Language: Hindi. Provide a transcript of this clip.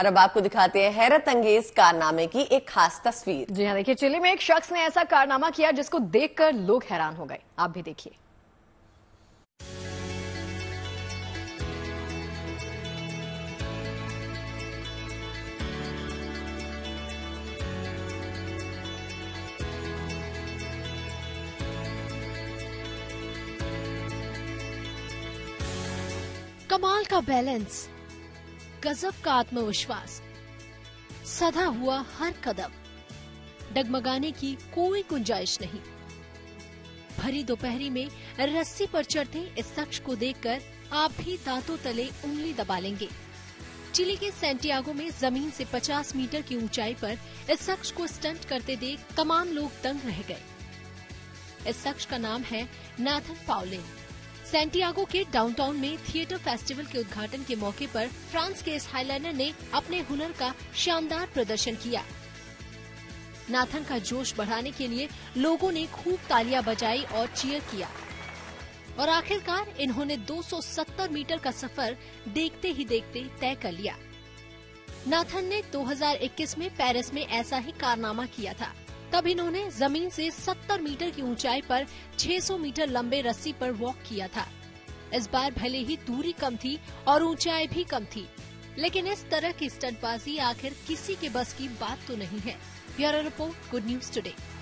और अब आपको दिखाते हैं हैरत अंगेज कारनामे की एक खास तस्वीर। जी हाँ, देखिए चिली में एक शख्स ने ऐसा कारनामा किया जिसको देखकर लोग हैरान हो गए। आप भी देखिए। कमाल का बैलेंस, गजब का आत्मविश्वास, सधा हुआ हर कदम, डगमगाने की कोई गुंजाइश नहीं। भरी दोपहरी में रस्सी पर चढ़ते इस शख्स को देखकर आप भी दांतों तले उंगली दबा लेंगे। चिली के सैंटियागो में जमीन से 50 मीटर की ऊंचाई पर इस शख्स को स्टंट करते देख तमाम लोग दंग रह गए। इस शख्स का नाम है नाथन पाउले। सैंटियागो के डाउनटाउन में थिएटर फेस्टिवल के उद्घाटन के मौके पर फ्रांस के इस हाईलाइनर ने अपने हुनर का शानदार प्रदर्शन किया। नाथन का जोश बढ़ाने के लिए लोगों ने खूब तालियां बजाई और चीयर किया और आखिरकार इन्होंने 270 मीटर का सफर देखते ही देखते तय कर लिया। नाथन ने 2021 में पेरिस में ऐसा ही कारनामा किया था। तब इन्होंने जमीन से 70 मीटर की ऊंचाई पर 600 मीटर लंबे रस्सी पर वॉक किया था। इस बार भले ही दूरी कम थी और ऊंचाई भी कम थी, लेकिन इस तरह की स्टंटबाजी आखिर किसी के बस की बात तो नहीं है। Bureau report, good news today.